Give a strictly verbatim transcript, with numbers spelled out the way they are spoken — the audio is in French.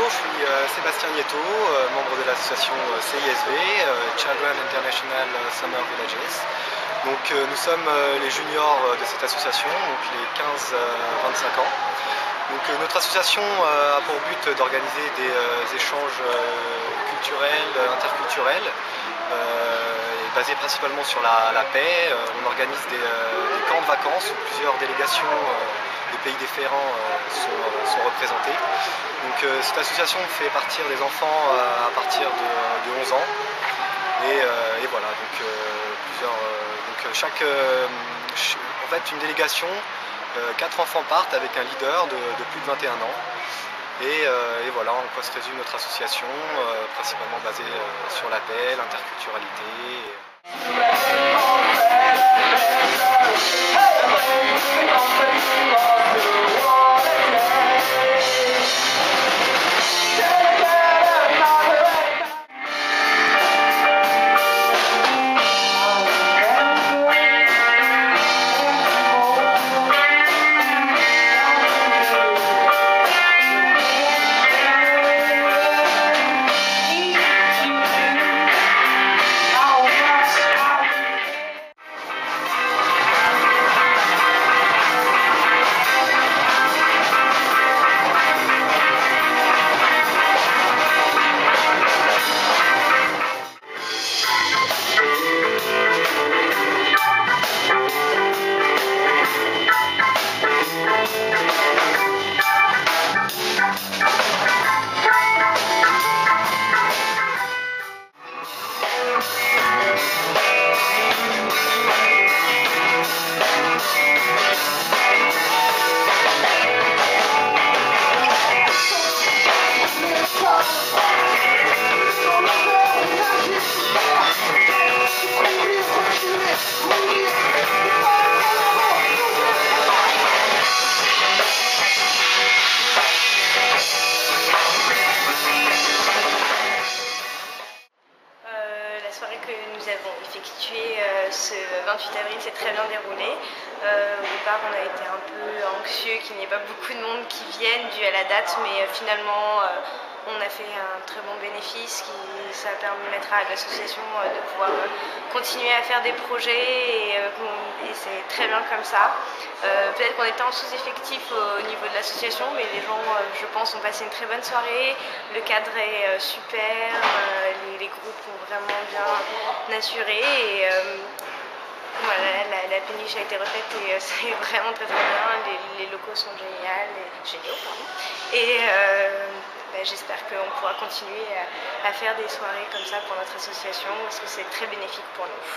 Bonjour, je suis Sébastien Nieto, membre de l'association C I S V, Children International Summer Villages. Donc, nous sommes les juniors de cette association, donc les quinze à vingt-cinq ans. Donc, notre association a pour but d'organiser des échanges culturels, interculturels, basés principalement sur la, la paix. On organise des, des camps de vacances où plusieurs délégations de pays différents sont, sont représentés. Donc, cette association fait partir des enfants à partir de, de onze ans. Et, et voilà, donc, plusieurs, donc chaque, en fait, une délégation, quatre enfants partent avec un leader de, de plus de vingt et un ans. Et, euh, et voilà en quoi se résume notre association, euh, principalement basée euh, sur la paix, l'interculturalité. Nous avons effectué ce vingt-huit avril, c'est très bien déroulé. Euh, au départ, on a été un peu anxieux qu'il n'y ait pas beaucoup de monde qui vienne dû à la date, mais finalement, euh, on a fait un très bon bénéfice qui ça permettra à l'association euh, de pouvoir euh, continuer à faire des projets et, euh, et c'est très bien comme ça. Euh, Peut-être qu'on était en sous-effectif au, au niveau de l'association, mais les gens, euh, je pense, ont passé une très bonne soirée. Le cadre est euh, super. Euh, Les groupes ont vraiment bien assuré et euh, voilà, la, la péniche a été refaite et euh, c'est vraiment très très bien. Les, les locaux sont géniaux, géniaux pardon. Et euh, bah, j'espère qu'on pourra continuer à, à faire des soirées comme ça pour notre association parce que c'est très bénéfique pour nous.